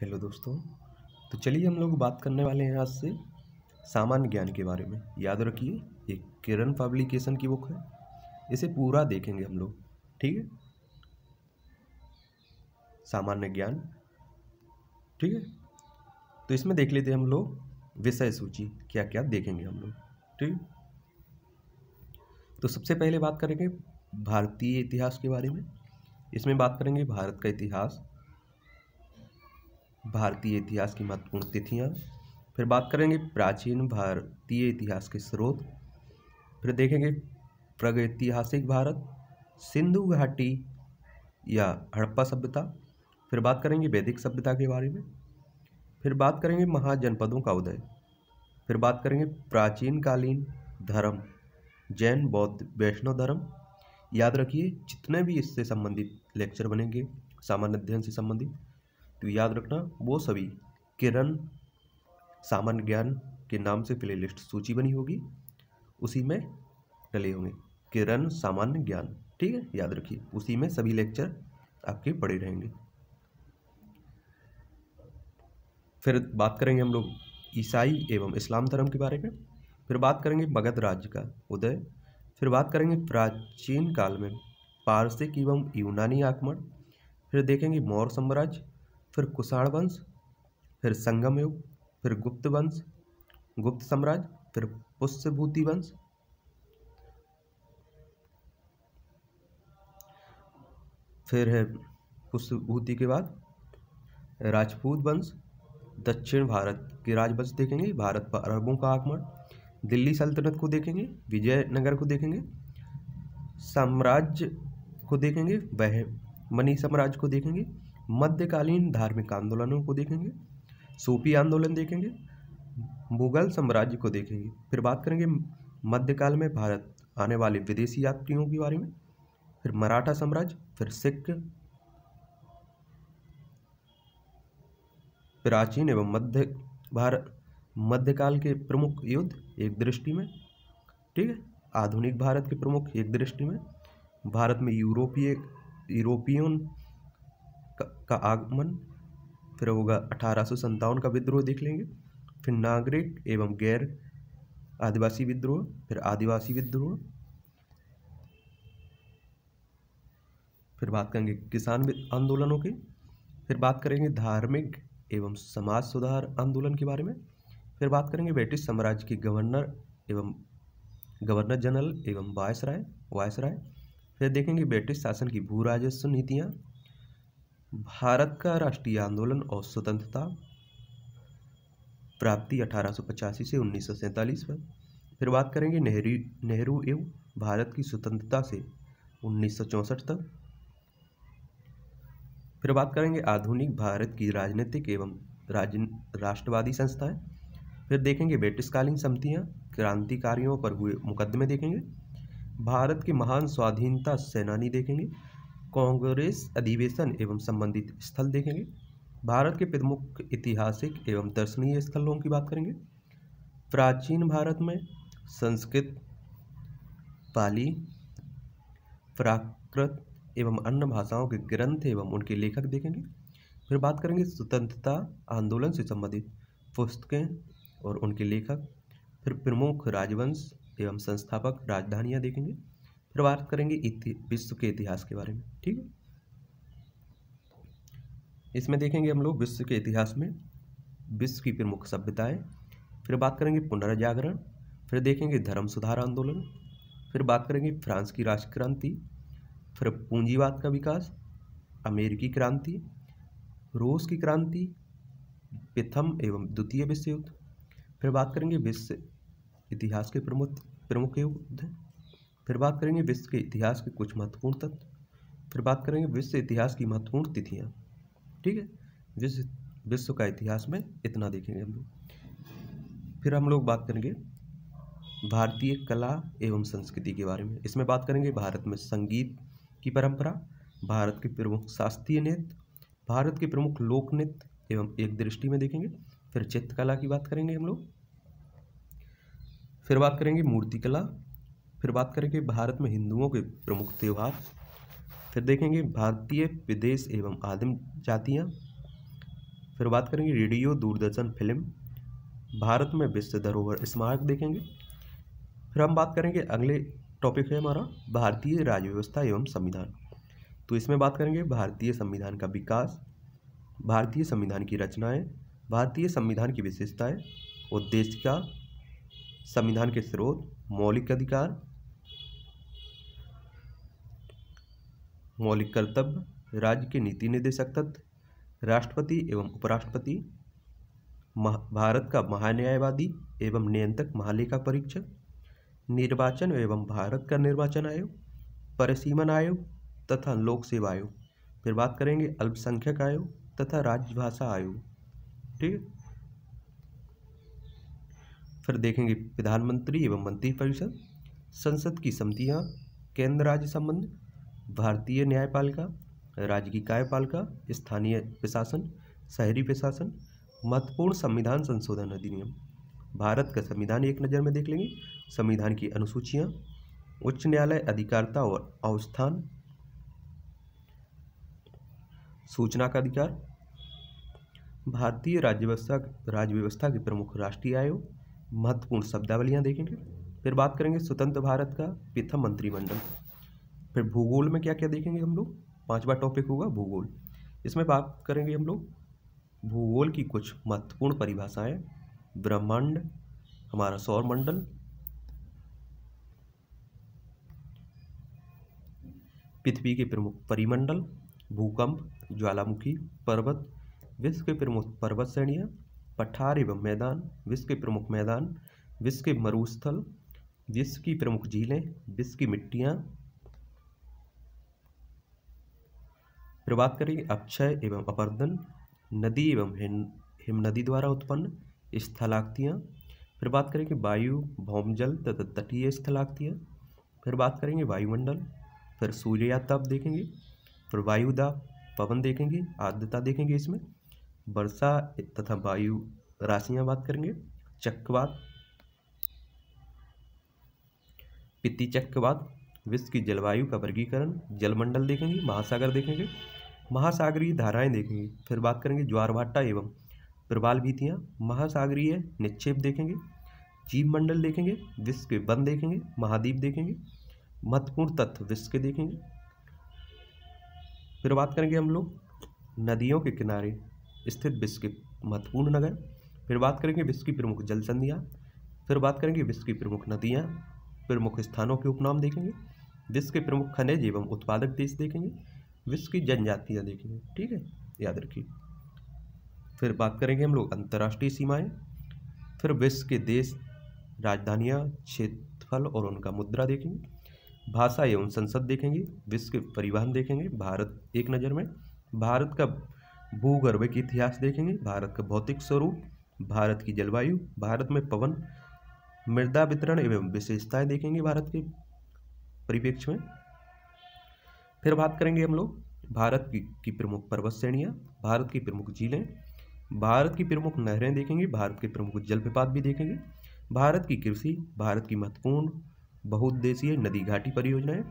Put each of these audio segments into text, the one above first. Hello दोस्तों, तो चलिए हम लोग बात करने वाले हैं आज से सामान्य ज्ञान के बारे में। याद रखिए एक किरण पब्लिकेशन की बुक है, इसे पूरा देखेंगे हम लोग, ठीक है। सामान्य ज्ञान, ठीक है। तो इसमें देख लेते हैं हम लोग विषय सूची क्या क्या देखेंगे हम लोग, ठीक। तो सबसे पहले बात करेंगे भारतीय इतिहास के बारे में। इसमें बात करेंगे भारत का इतिहास, भारतीय इतिहास की महत्वपूर्ण तिथियां, फिर बात करेंगे प्राचीन भारतीय इतिहास के स्रोत, फिर देखेंगे प्रागैतिहासिक भारत, सिंधु घाटी या हड़प्पा सभ्यता, फिर बात करेंगे वैदिक सभ्यता के बारे में, फिर बात करेंगे महाजनपदों का उदय, फिर बात करेंगे प्राचीनकालीन धर्म, जैन बौद्ध वैष्णव धर्म। याद रखिए जितने भी इससे संबंधित लेक्चर बनेंगे सामान्य अध्ययन से संबंधित, तो याद रखना वो सभी किरण सामान्य ज्ञान के नाम से प्लेलिस्ट सूची बनी होगी, उसी में डले होंगे किरण सामान्य ज्ञान, ठीक है। याद रखिए उसी में सभी लेक्चर आपके पड़े रहेंगे। फिर बात करेंगे हम लोग ईसाई एवं इस्लाम धर्म के बारे में, फिर बात करेंगे मगध राज्य का उदय, फिर बात करेंगे प्राचीन काल में पारसिक एवं यूनानी आक्रमण, फिर देखेंगे मौर्य साम्राज्य, फिर कुषाण वंश, फिर संगमयुग, फिर गुप्त वंश, गुप्त साम्राज्य, फिर पुष्यभूति वंश, फिर है पुष्यभूति के बाद राजपूत वंश, दक्षिण भारत के राजवंश देखेंगे, भारत पर अरबों का आक्रमण, दिल्ली सल्तनत को देखेंगे, विजयनगर को देखेंगे, साम्राज्य को देखेंगे, बहमनी साम्राज्य को देखेंगे, मध्यकालीन धार्मिक आंदोलनों को देखेंगे, सूफी आंदोलन देखेंगे, मुगल साम्राज्य को देखेंगे, फिर बात करेंगे मध्यकाल में भारत आने वाले विदेशी यात्रियों के बारे में, फिर मराठा साम्राज्य, फिर सिख, प्राचीन एवं मध्य भारत, मध्यकाल के प्रमुख युद्ध एक दृष्टि में, ठीक है, आधुनिक भारत के प्रमुख एक दृष्टि में, भारत में यूरोपियन का आगमन, फिर होगा 1857 का विद्रोह देख लेंगे, फिर नागरिक एवं गैर आदिवासी विद्रोह, फिर आदिवासी विद्रोह, फिर बात करेंगे किसान आंदोलनों के, फिर बात करेंगे धार्मिक एवं समाज सुधार आंदोलन के बारे में, फिर बात करेंगे ब्रिटिश साम्राज्य के गवर्नर जनरल एवं वायसराय, फिर देखेंगे ब्रिटिश शासन की भू राजस्व नीतियाँ, भारत का राष्ट्रीय आंदोलन और स्वतंत्रता प्राप्ति 1885 से 1947 पर, फिर बात करेंगे नेहरू एवं भारत की स्वतंत्रता से 1964 तक, फिर बात करेंगे आधुनिक भारत की राजनीतिक एवं राष्ट्रवादी संस्थाएं, फिर देखेंगे ब्रिटिशकालीन समितियाँ, क्रांतिकारियों पर हुए मुकदमे देखेंगे, भारत के महान स्वाधीनता सेनानी देखेंगे, कांग्रेस अधिवेशन एवं संबंधित स्थल देखेंगे, भारत के प्रमुख ऐतिहासिक एवं दर्शनीय स्थलों की बात करेंगे, प्राचीन भारत में संस्कृत, पाली, प्राकृत एवं अन्य भाषाओं के ग्रंथ एवं उनके लेखक देखेंगे, फिर बात करेंगे स्वतंत्रता आंदोलन से संबंधित पुस्तकें और उनके लेखक, फिर प्रमुख राजवंश एवं संस्थापक राजधानियाँ देखेंगे, फिर बात करेंगे विश्व के इतिहास के बारे में, ठीक है। इसमें देखेंगे हम लोग विश्व के इतिहास में विश्व की प्रमुख सभ्यताएं, फिर बात करेंगे पुनर्जागरण, फिर देखेंगे धर्म सुधार आंदोलन, फिर बात करेंगे फ्रांस की राष्ट्र क्रांति, फिर पूंजीवाद का विकास, अमेरिकी क्रांति, रूस की क्रांति, प्रथम एवं द्वितीय विश्व युद्ध, फिर बात करेंगे विश्व इतिहास के प्रमुख युद्ध, फिर बात करेंगे विश्व के इतिहास के कुछ महत्वपूर्ण तथ्य, फिर बात करेंगे विश्व इतिहास की महत्वपूर्ण तिथियाँ, ठीक है। विश्व का इतिहास में इतना देखेंगे हम लोग। फिर हम लोग बात करेंगे भारतीय कला एवं संस्कृति के बारे में। इसमें बात करेंगे भारत में संगीत की परंपरा, भारत के प्रमुख शास्त्रीय नृत्य, भारत के प्रमुख लोक नृत्य एवं एक दृष्टि में देखेंगे, फिर चित्रकला की बात करेंगे हम लोग, फिर बात करेंगे मूर्तिकला, फिर बात करेंगे भारत में हिंदुओं के प्रमुख त्यौहार, फिर देखेंगे भारतीय विदेश एवं आदिम जातियाँ, फिर बात करेंगे रेडियो, दूरदर्शन, फिल्म, भारत में विश्व धरोहर स्मारक देखेंगे। फिर हम बात करेंगे, अगले टॉपिक है हमारा भारतीय राज्य व्यवस्था एवं संविधान। तो इसमें बात करेंगे भारतीय संविधान का विकास, भारतीय संविधान की रचनाएं, भारतीय संविधान की विशेषताएं, उद्देश्य का, संविधान के स्रोत, मौलिक अधिकार, मौलिक कर्तव्य, राज्य के नीति निर्देशक तत्व, राष्ट्रपति एवं उपराष्ट्रपति, भारत का महान्यायवादी एवं नियंत्रक महालेखा परीक्षक, निर्वाचन एवं भारत का निर्वाचन आयोग, परिसीमन आयोग तथा लोक सेवा आयोग। फिर बात करेंगे अल्पसंख्यक आयोग तथा राजभाषा आयोग, ठीक है। फिर देखेंगे प्रधानमंत्री एवं मंत्रिपरिषद, संसद की समितियाँ, केंद्र राज्य संबंध, भारतीय न्यायपालिका, राज्य की कार्यपालिका, स्थानीय प्रशासन, शहरी प्रशासन, महत्वपूर्ण संविधान संशोधन अधिनियम। भारत का संविधान एक नज़र में देख लेंगे, संविधान की अनुसूचियाँ, उच्च न्यायालय, अधिकारिता और अवस्थान, सूचना का अधिकार, भारतीय राज्य व्यवस्था के प्रमुख राष्ट्रीय आयोग, महत्वपूर्ण शब्दावलियाँ देखेंगे। फिर बात करेंगे स्वतंत्र भारत का प्रथम मंत्रिमंडल। फिर भूगोल में क्या क्या देखेंगे हम लोग, पाँचवा टॉपिक होगा भूगोल। इसमें बात करेंगे हम लोग भूगोल की कुछ महत्वपूर्ण परिभाषाएं, ब्रह्मांड, हमारा सौरमंडल, पृथ्वी के प्रमुख परिमंडल, भूकंप, ज्वालामुखी, पर्वत, विश्व के प्रमुख पर्वत श्रेणियाँ, पठार एवं मैदान, विश्व के प्रमुख मैदान, विश्व के मरुस्थल, विश्व की प्रमुख झीलें, विश्व की मिट्टियाँ। फिर बात करेंगे अपक्षय एवं अपरदन, नदी एवं हिमनदी द्वारा उत्पन्न स्थलाकृतियाँ। फिर बात करेंगे वायु, भौमजल तथा तटीय स्थलाकृतियाँ। फिर बात करेंगे वायुमंडल, फिर सूर्याताप देखेंगे, फिर वायुदाब, पवन देखेंगे, आर्द्रता देखेंगे, इसमें वर्षा तथा वायु राशियाँ बात करेंगे, चक्रवात, पित्ती चक्रवात, विश्व की जलवायु का वर्गीकरण, जलमंडल देखेंगे, महासागर देखेंगे, महासागरीय धाराएं देखेंगे। फिर बात करेंगे ज्वारभाटा एवं प्रवाल भीतियाँ, महासागरीय निक्षेप देखेंगे, जीवमंडल देखेंगे, विश्व के वन देखेंगे, महाद्वीप देखेंगे, महत्वपूर्ण तत्व विश्व के देखेंगे। फिर बात करेंगे हम लोग नदियों के किनारे स्थित विश्व के महत्वपूर्ण नगर। फिर बात करेंगे विश्व की प्रमुख जलसंधियाँ। फिर बात करेंगे विश्व की प्रमुख नदियाँ, प्रमुख स्थानों के उपनाम देखेंगे, विश्व के प्रमुख खनिज एवं उत्पादक देश देखेंगे, विश्व की जनजातियाँ देखेंगे, ठीक है, याद रखिए। फिर बात करेंगे हम लोग अंतर्राष्ट्रीय सीमाएं, फिर विश्व के देश, राजधानियाँ, क्षेत्रफल और उनका मुद्रा देखेंगे, भाषा एवं संसद देखेंगे, विश्व के परिवहन देखेंगे, भारत एक नज़र में, भारत का भूगर्भिक इतिहास देखेंगे, भारत का भौतिक स्वरूप, भारत की जलवायु, भारत में पवन, मृदा वितरण एवं विशेषताएं देखेंगे भारत के परिप्रेक्ष्य में। फिर बात करेंगे हम लोग भारत की प्रमुख पर्वत श्रेणियाँ, भारत की प्रमुख झीलें, भारत की प्रमुख नहरें देखेंगे, भारत के प्रमुख जलप्रपात भी देखेंगे, भारत की कृषि, भारत की महत्वपूर्ण बहुउद्देशीय नदी घाटी परियोजनाएं।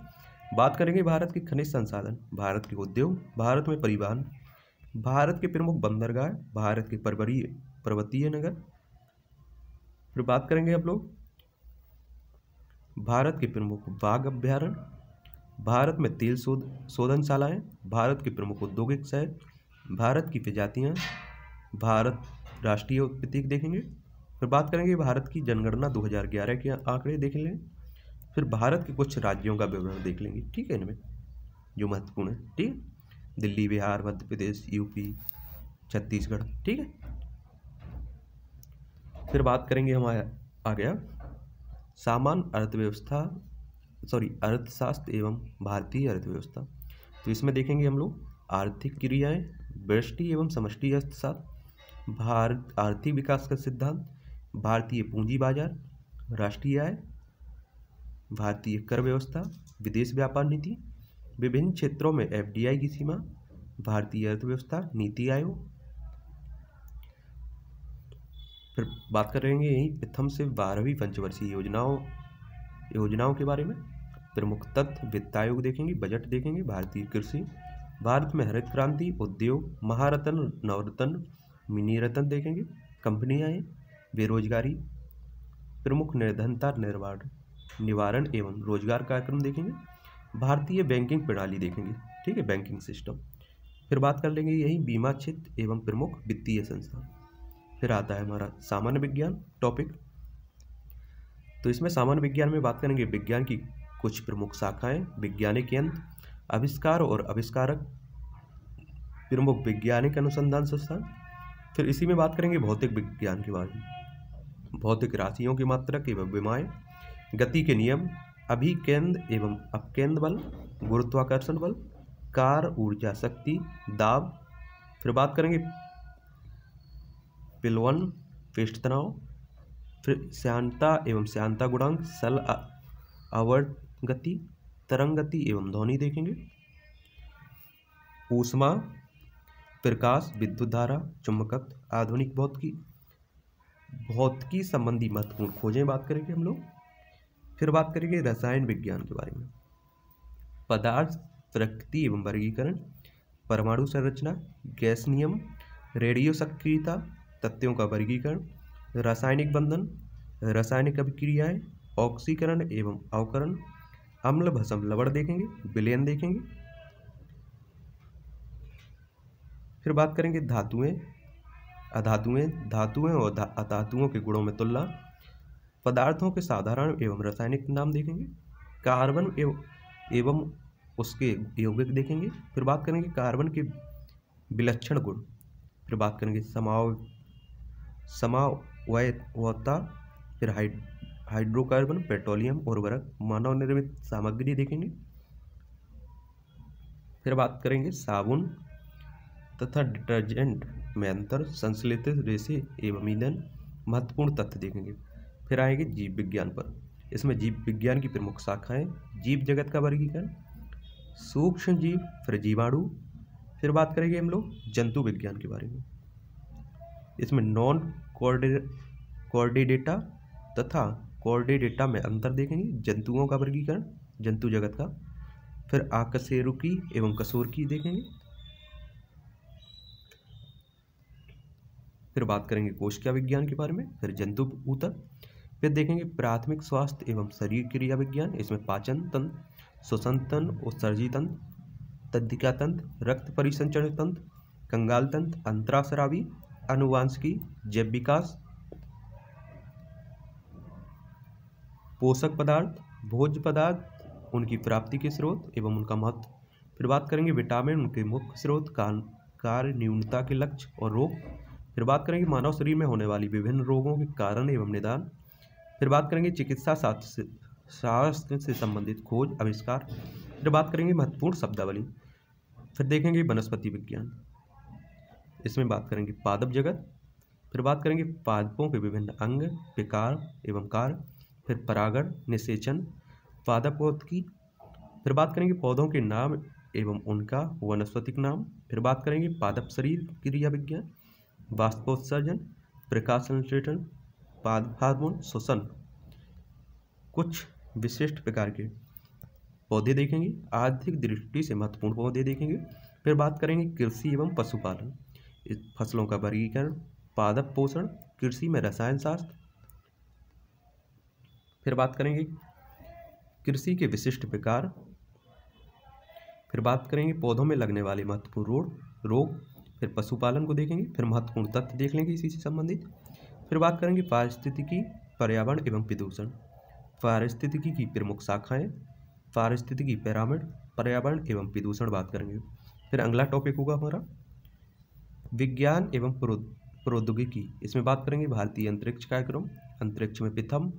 बात करेंगे भारत के खनिज संसाधन, भारत के उद्योग, भारत में परिवहन, भारत के प्रमुख बंदरगाह, भारत के पर्वतीय नगर। फिर बात करेंगे हम लोग भारत के प्रमुख बाघ अभ्यारण्य, भारत में तेल शोधनशालाएँ, भारत के प्रमुख औद्योगिक शहर, भारत की प्रजातियाँ, भारत राष्ट्रीय प्रतीक देखेंगे। फिर बात करेंगे भारत की जनगणना 2011 के आंकड़े देख लें। फिर भारत के कुछ राज्यों का विवरण देख लेंगे, ठीक है, इनमें जो महत्वपूर्ण है, ठीक है, दिल्ली, बिहार, मध्य प्रदेश, यूपी, छत्तीसगढ़, ठीक है। फिर बात करेंगे हमारा आ गया सामान्य अर्थशास्त्र एवं भारतीय अर्थव्यवस्था। तो इसमें देखेंगे हम लोग आर्थिक क्रियाएं, व्यष्टि एवं समष्टि अर्थशास्त्र, भारत आर्थिक विकास का सिद्धांत, भारतीय पूंजी बाजार, राष्ट्रीय आय, भारतीय कर व्यवस्था, विदेश व्यापार नीति, विभिन्न क्षेत्रों में FDI की सीमा, भारतीय अर्थव्यवस्था, नीति आयोग। फिर बात करेंगे यही प्रथम से 12वीं पंचवर्षीय योजनाओं के बारे में, प्रमुख तत्व, वित्त आयोग देखेंगे, बजट देखेंगे, भारतीय कृषि, भारत में हरित क्रांति, उद्योग, महारतन, नवरत्न, मिनीरतन देखेंगे, कंपनियाँ, बेरोजगारी, प्रमुख निर्धनता निवारण एवं रोजगार कार्यक्रम देखेंगे, भारतीय बैंकिंग प्रणाली देखेंगे, ठीक है, बैंकिंग सिस्टम। फिर बात कर लेंगे यही बीमा क्षेत्र एवं प्रमुख वित्तीय संस्था। फिर आता है हमारा सामान्य विज्ञान टॉपिक। तो इसमें सामान्य विज्ञान में बात करेंगे विज्ञान की कुछ प्रमुख शाखाएं, वैज्ञानिक केंद्र, आविष्कार और आविष्कारक, प्रमुख वैज्ञानिक अनुसंधान संस्थान। फिर इसी में बात करेंगे भौतिक विज्ञान के बारे में, भौतिक राशियों के मात्रक एवं विमाएँ, गति के नियम, अभिकेंद्र एवं अपकेंद्र बल, गुरुत्वाकर्षण बल, कार, ऊर्जा, शक्ति, दाब। फिर बात करेंगे पिलवन, पृष्ठ तनाव, फिर श्यानता एवं श्यानता गुणांक, सल आवर्त गति, तरंग गति एवं ध्वनि देखेंगे, ऊष्मा, प्रकाश, विद्युत धारा, चुंबकत्व, आधुनिक भौतिकी संबंधी महत्वपूर्ण खोजें बात करेंगे हम लोग। फिर बात करेंगे रसायन विज्ञान के बारे में, पदार्थ प्रकृति एवं वर्गीकरण, परमाणु संरचना, गैस नियम, रेडियो सक्रियता, तत्वों का वर्गीकरण, रासायनिक बंधन, रासायनिक अभिक्रियाएं, ऑक्सीकरण एवं अवकरण, अम्ल भस्म लवण देखेंगे, विलयन देखेंगे। फिर बात करेंगे धातुएं, अधातुएं, धातुएं और अधातुओं के गुणों में तुलना, पदार्थों के साधारण एवं रासायनिक नाम देखेंगे, कार्बन एवं उसके यौगिक देखेंगे। फिर बात करेंगे कार्बन के विलक्षण गुण। फिर बात करेंगे समावयवता, फिर हाइड्रोकार्बन, पेट्रोलियम, उर्वरक, मानव निर्मित सामग्री देखेंगे। फिर बात करेंगे साबुन तथा डिटर्जेंट में अंतर, संश्लेषित रेशे एवं ईंधन, महत्वपूर्ण तथ्य देखेंगे। फिर आएंगे जीव विज्ञान पर, इसमें जीव विज्ञान की प्रमुख शाखाएं, जीव जगत का वर्गीकरण, सूक्ष्म जीव, फिर जीवाणु। फिर बात करेंगे हम लोग जंतु विज्ञान के बारे में, इसमें नॉन कॉर्डेडेटा तथा कॉर्डेडेटा में अंतर देखेंगे, जंतुओं का वर्गीकरण, जंतु जगत का। फिर आकशेरुकी एवं कशोरकी देखेंगे। फिर बात करेंगे कोशिका विज्ञान के बारे में, फिर जंतु ऊतक। फिर देखेंगे प्राथमिक स्वास्थ्य एवं शरीर क्रिया विज्ञान, इसमें पाचन तंत्र, श्वसन तंत्र, उत्सर्जी तंत्र, तंत्रिका तंत्र, रक्त परिसंचरण तंत्र, कंगाल तंत्र, अंतराशरावी, अनुवांशिकी, जैव विकास, पोषक पदार्थ, भोज्य पदार्थ, उनकी प्राप्ति के स्रोत एवं उनका महत्व। फिर बात करेंगे विटामिन, उनके मुख्य स्रोत, कार्य, न्यूनता के लक्ष्य और रोग। फिर बात करेंगे मानव शरीर में होने वाली विभिन्न रोगों के कारण एवं निदान। फिर बात करेंगे चिकित्सा शास्त्र से संबंधित खोज, आविष्कार। फिर बात करेंगे महत्वपूर्ण शब्दावली। फिर देखेंगे वनस्पति विज्ञान, इसमें बात करेंगे पादप जगत। फिर बात करेंगे पादपों के विभिन्न अंग, विकार एवं कार्य, फिर परागण, निषेचन, पादप भौतिकी। फिर बात करेंगे पौधों के नाम एवं उनका वनस्पतिक नाम। फिर बात करेंगे पादप शरीर क्रिया विज्ञान, वाष्पोत्सर्जन, प्रकाश संश्लेषण, पाद हार्मोन, श्वसन। कुछ विशिष्ट प्रकार के पौधे देखेंगे, आर्थिक दृष्टि से महत्वपूर्ण पौधे देखेंगे। फिर बात करेंगे कृषि एवं पशुपालन, फसलों का वर्गीकरण, पादप पोषण, कृषि में रसायन शास्त्र। फिर बात करेंगे कृषि के विशिष्ट प्रकार। फिर बात करेंगे पौधों में लगने वाले महत्वपूर्ण रोग। फिर पशुपालन को देखेंगे, फिर महत्वपूर्ण तथ्य देख लेंगे इसी से संबंधित। फिर बात करेंगे पारिस्थितिकी, पर्यावरण एवं प्रदूषण, पारिस्थितिकी की प्रमुख शाखाएं, पारिस्थितिकी पिरामिड, पर्यावरण एवं प्रदूषण बात करेंगे। फिर अगला टॉपिक होगा हमारा विज्ञान एवं प्रौद्योगिकी, इसमें बात करेंगे भारतीय अंतरिक्ष कार्यक्रम, अंतरिक्ष में प्रथम,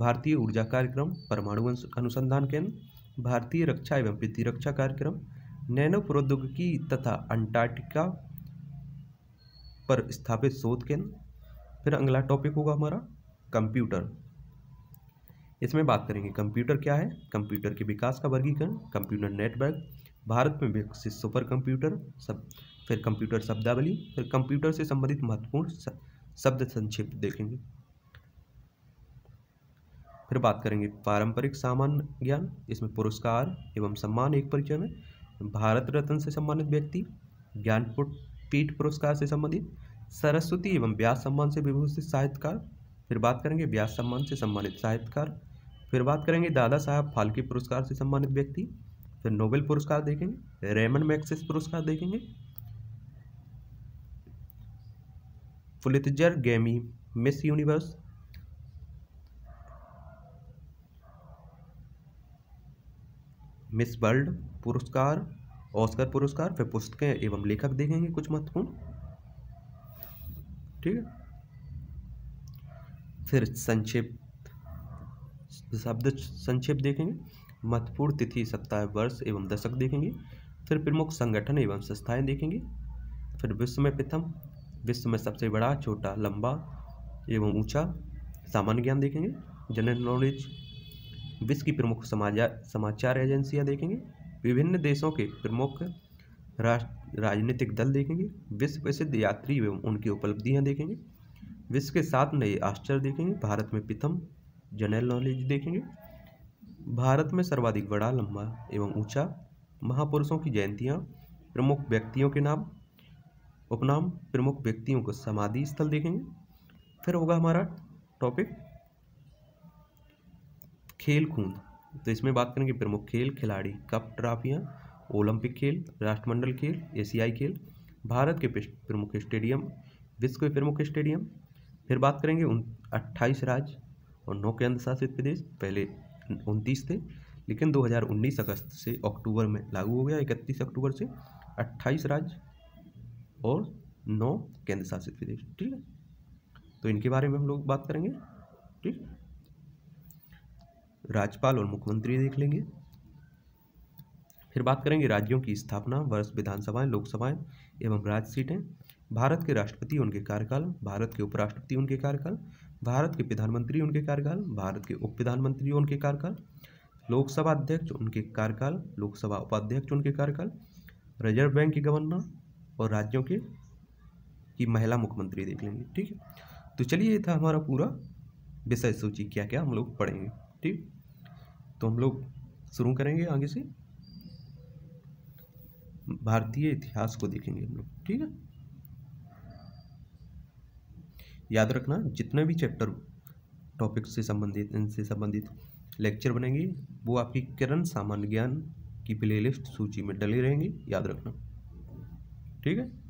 भारतीय ऊर्जा कार्यक्रम, परमाणु अनुसंधान केंद्र, भारतीय रक्षा एवं प्रतिरक्षा कार्यक्रम, नैनो प्रौद्योगिकी तथा अंटार्कटिका पर स्थापित शोध केंद्र। फिर अगला टॉपिक होगा हमारा कंप्यूटर, इसमें बात करेंगे कंप्यूटर क्या है, कंप्यूटर के विकास का वर्गीकरण, कंप्यूटर नेटवर्क, भारत में विकसित सुपर कंप्यूटर सब। फिर कंप्यूटर शब्दावली, फिर कंप्यूटर से संबंधित महत्वपूर्ण शब्द संक्षिप्त देखेंगे। फिर बात करेंगे पारंपरिक सामान्य ज्ञान, इसमें पुरस्कार एवं सम्मान, एक परिचय में भारत रत्न से सम्मानित व्यक्ति, ज्ञानपीठ पुरस्कार से संबंधित, सरस्वती एवं व्यास सम्मान से विभूषित साहित्यकार, फिर बात करेंगे व्यास सम्मान से सम्मानित साहित्यकार, फिर बात करेंगे दादा साहब फाल्के पुरस्कार से सम्मानित व्यक्ति, फिर नोबेल पुरस्कार देखेंगे, रेमन मैग्सेस पुरस्कार देखेंगे, Pulitzer, Grammy, Miss Universe, Miss World पुरस्कार, ऑस्कर पुरस्कार, फिर पुस्तकें एवं लेखक देखेंगे कुछ महत्वपूर्ण, ठीक है। फिर संक्षिप्त शब्द संक्षेप देखेंगे, महत्वपूर्ण तिथि, सप्ताह, वर्ष एवं दशक देखेंगे, फिर प्रमुख संगठन एवं संस्थाएं देखेंगे, फिर विश्व में प्रथम, विश्व में सबसे बड़ा, छोटा, लंबा एवं ऊंचा, सामान्य ज्ञान देखेंगे, जनरल नॉलेज, विश्व की प्रमुख समाचार एजेंसियां देखेंगे, विभिन्न देशों के प्रमुख राजनीतिक दल देखेंगे, विश्व प्रसिद्ध यात्री एवं उनकी उपलब्धियां देखेंगे, विश्व के साथ नए आश्चर्य देखेंगे, भारत में प्रथम, जनरल नॉलेज देखेंगे, भारत में सर्वाधिक बड़ा, लंबा एवं ऊंचा, महापुरुषों की जयंतियाँ, प्रमुख व्यक्तियों के नाम, उपनाम, प्रमुख व्यक्तियों को समाधि स्थल देखेंगे। फिर होगा हमारा टॉपिक खेल कूद, तो इसमें बात करेंगे प्रमुख खेल, खिलाड़ी, कप, ट्रॉफियाँ, ओलंपिक खेल, राष्ट्रमंडल खेल, एशियाई खेल, भारत के प्रमुख स्टेडियम, विश्व के प्रमुख स्टेडियम। फिर बात करेंगे 28 राज्य और 9 केंद्र शासित प्रदेश, पहले 29 थे लेकिन 2019 अगस्त से अक्टूबर में लागू हो गया, 31 अक्टूबर से 28 राज्य और 9 केंद्र शासित प्रदेश, ठीक है। तो इनके बारे में हम लोग बात करेंगे, ठीक। राज्यपाल और मुख्यमंत्री देख लेंगे। फिर बात करेंगे राज्यों की स्थापना, वर्ष, विधानसभाएं, लोकसभाएं एवं राज्य सीटें, भारत के राष्ट्रपति उनके कार्यकाल, भारत के उपराष्ट्रपति उनके कार्यकाल, भारत के प्रधानमंत्री उनके कार्यकाल, भारत के उप प्रधानमंत्री उनके कार्यकाल, लोकसभा अध्यक्ष उनके कार्यकाल, लोकसभा उपाध्यक्ष उनके कार्यकाल, रिजर्व बैंक के गवर्नर और राज्यों के की महिला मुख्यमंत्री देख लेंगे, ठीक है। तो चलिए, ये था हमारा पूरा विषय सूची, क्या क्या हम लोग पढ़ेंगे, ठीक। तो हम लोग शुरू करेंगे आगे से, भारतीय इतिहास को देखेंगे हम लोग, ठीक है। याद रखना, जितने भी चैप्टर टॉपिक से संबंधित, इनसे संबंधित लेक्चर बनेंगे वो आपकी किरण सामान्य ज्ञान की प्लेलिस्ट सूची में डले रहेंगे, याद रखना, ठीक है।